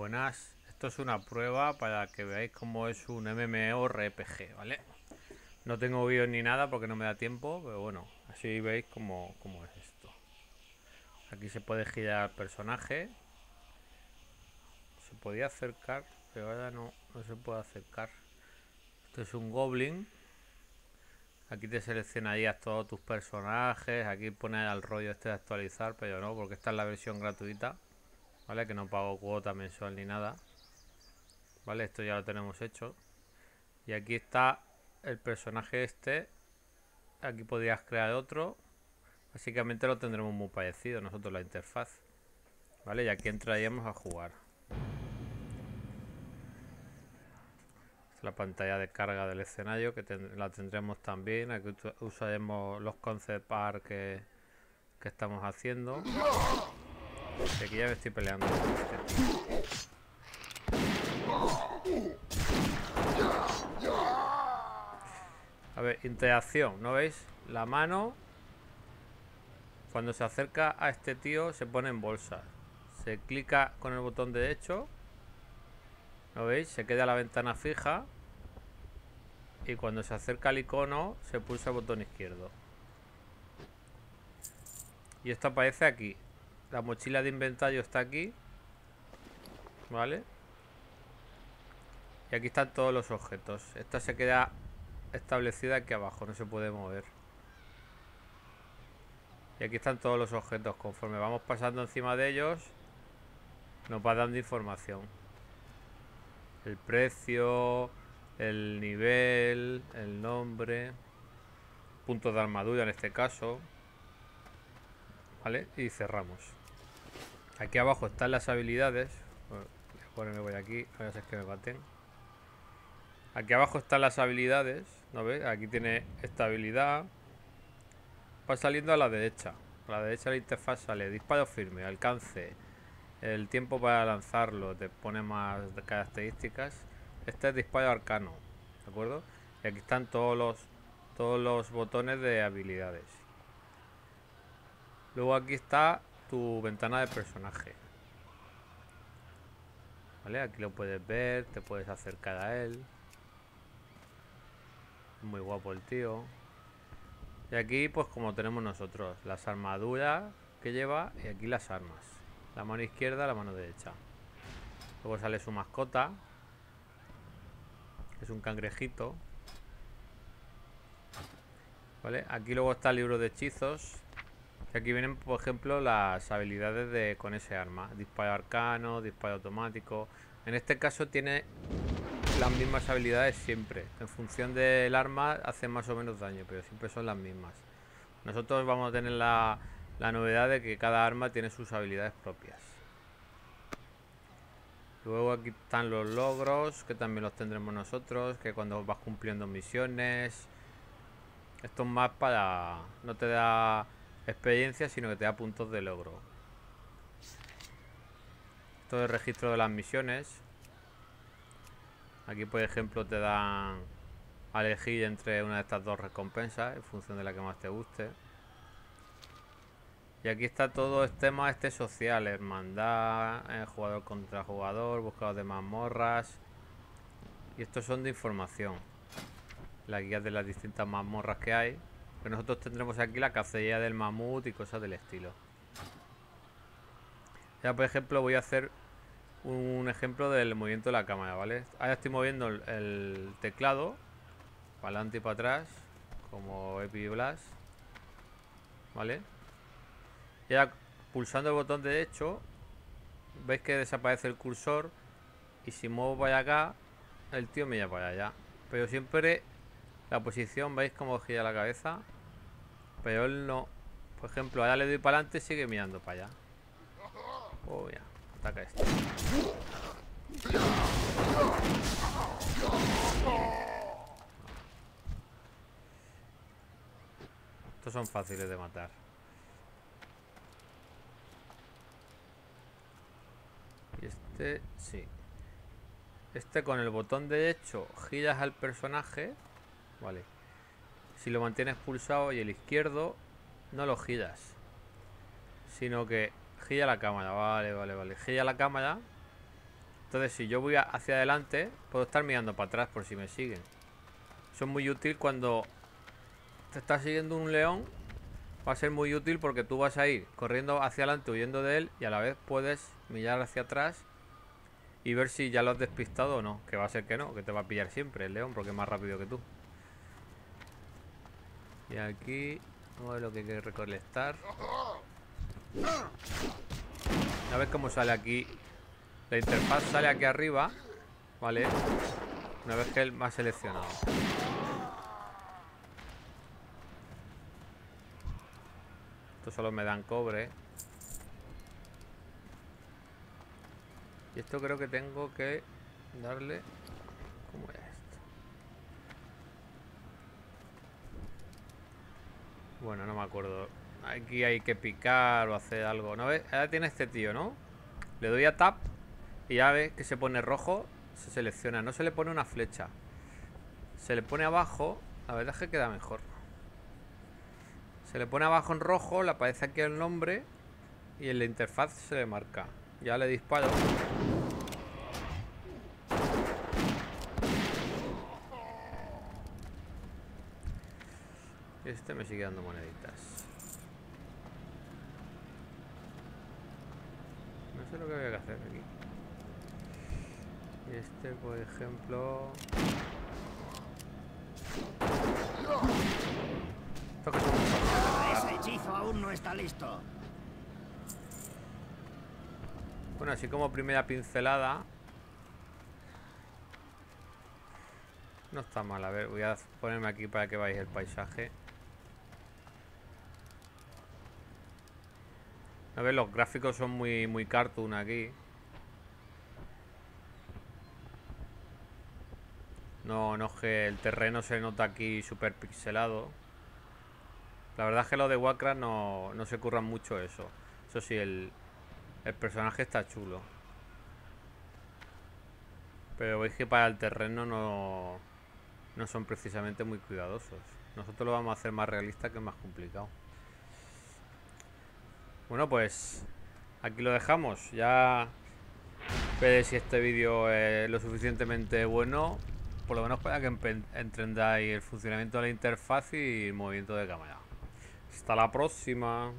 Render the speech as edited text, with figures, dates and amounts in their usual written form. Buenas, esto es una prueba para que veáis cómo es un MMORPG, ¿vale? No tengo vídeos ni nada porque no me da tiempo, pero bueno, así veis cómo es esto. Aquí se puede girar personaje. Se podía acercar, pero ahora no se puede acercar. Esto es un Goblin. Aquí te seleccionarías todos tus personajes. Aquí pone al rollo este de actualizar, pero no, porque esta es la versión gratuita, ¿vale? Que no pago cuota mensual ni nada, ¿vale? Esto ya lo tenemos hecho. Y aquí está el personaje este. Aquí podrías crear otro. Básicamente lo tendremos muy parecido nosotros la interfaz, ¿vale? Y aquí entraríamos a jugar. La pantalla de carga del escenario que la tendremos también. Aquí usaremos los concept art que estamos haciendo. Y aquí ya me estoy peleando. A ver, interacción, ¿no veis? La mano, cuando se acerca a este tío, se pone en bolsa. Se clica con el botón derecho. ¿Lo veis? Se queda la ventana fija. Y cuando se acerca al icono, se pulsa el botón izquierdo. Y esto aparece aquí. La mochila de inventario está aquí, ¿vale? Y aquí están todos los objetos. Esta se queda establecida aquí abajo, no se puede mover. Y aquí están todos los objetos. Conforme vamos pasando encima de ellos, nos va dando información. El precio, el nivel, el nombre, puntos de armadura en este caso, ¿vale? Y cerramos. Aquí abajo están las habilidades. Bueno, me voy aquí, a ver si es que me baten. Aquí abajo están las habilidades, ¿no ves? Aquí tiene esta habilidad. Va saliendo a la derecha. A la derecha de la interfaz sale disparo firme, alcance, el tiempo para lanzarlo, te pone más características. Este es disparo arcano, ¿de acuerdo? Y aquí están todos los botones de habilidades. Luego aquí está tu ventana de personaje, ¿vale? Aquí lo puedes ver, te puedes acercar a él. Muy guapo el tío. Y aquí pues como tenemos nosotros, las armaduras que lleva y aquí las armas. La mano izquierda, la mano derecha. Luego sale su mascota. Es un cangrejito, ¿vale? Aquí luego está el libro de hechizos. Y aquí vienen, por ejemplo, las habilidades con ese arma. Disparo arcano, disparo automático. En este caso tiene las mismas habilidades siempre. En función del arma hace más o menos daño, pero siempre son las mismas. Nosotros vamos a tener la novedad de que cada arma tiene sus habilidades propias. Luego aquí están los logros, que también los tendremos nosotros, que cuando vas cumpliendo misiones. Esto es más para... no te da experiencia, sino que te da puntos de logro. Esto es el registro de las misiones. Aquí, por ejemplo, te dan a elegir entre una de estas dos recompensas, en función de la que más te guste. Y aquí está todo el tema social, hermandad, jugador contra jugador, buscador de mazmorras. Y estos son de información. Las guías de las distintas mazmorras que hay. Pero nosotros tendremos aquí la cacería del mamut y cosas del estilo. Ya, por ejemplo, voy a hacer un ejemplo del movimiento de la cámara, ¿vale? Ahora estoy moviendo el teclado para adelante y para atrás, como EpiBlast, ¿vale? Y ahora pulsando el botón derecho, veis que desaparece el cursor y si muevo para acá, el tío me lleva para allá. Pero siempre la posición, veis cómo gira la cabeza, pero él no. Por ejemplo, ahora le doy para adelante y sigue mirando para allá. Oh, mira, ataca este. Estos son fáciles de matar. Y este, sí. Este con el botón derecho giras al personaje, ¿vale? Si lo mantienes pulsado, y el izquierdo no lo giras, sino que gira la cámara, vale. Gira la cámara Entonces, si yo voy hacia adelante, puedo estar mirando para atrás por si me siguen. Eso es muy útil cuando te está siguiendo un león. Va a ser muy útil porque tú vas a ir corriendo hacia adelante, huyendo de él, y a la vez puedes mirar hacia atrás y ver si ya lo has despistado o no. Que va a ser que no, que te va a pillar siempre el león porque es más rápido que tú. Y aquí vamos a ver lo que hay que recolectar. A ver cómo sale aquí. La interfaz sale aquí arriba, ¿vale? Una vez que él me ha seleccionado. Estos solo me dan cobre. Y esto creo que tengo que darle... ¿Cómo era esto? Bueno, no me acuerdo. Aquí hay que picar o hacer algo. ¿No ves? Ahora tiene este tío, ¿no? Le doy a tap y ya ves que se pone rojo. Se selecciona. No se le pone una flecha. Se le pone abajo. La verdad es que queda mejor. Se le pone abajo en rojo, le aparece aquí el nombre y en la interfaz se le marca. Ya le disparo. Este me sigue dando moneditas. No sé lo que había que hacer aquí. Y este, por ejemplo... Esto que son... Ese hechizo aún no está listo. Bueno, así como primera pincelada. No está mal. A ver, voy a ponerme aquí para que veáis el paisaje. A ver, los gráficos son muy cartoon aquí. No es que el terreno se nota aquí súper pixelado. La verdad es que los de Wacra no se curran mucho eso. Eso sí, el personaje está chulo. Pero veis que para el terreno no son precisamente muy cuidadosos. Nosotros lo vamos a hacer más realista, que es más complicado. Bueno, pues aquí lo dejamos. Ya veré si este vídeo es lo suficientemente bueno, por lo menos para que entendáis el funcionamiento de la interfaz y el movimiento de cámara. Hasta la próxima.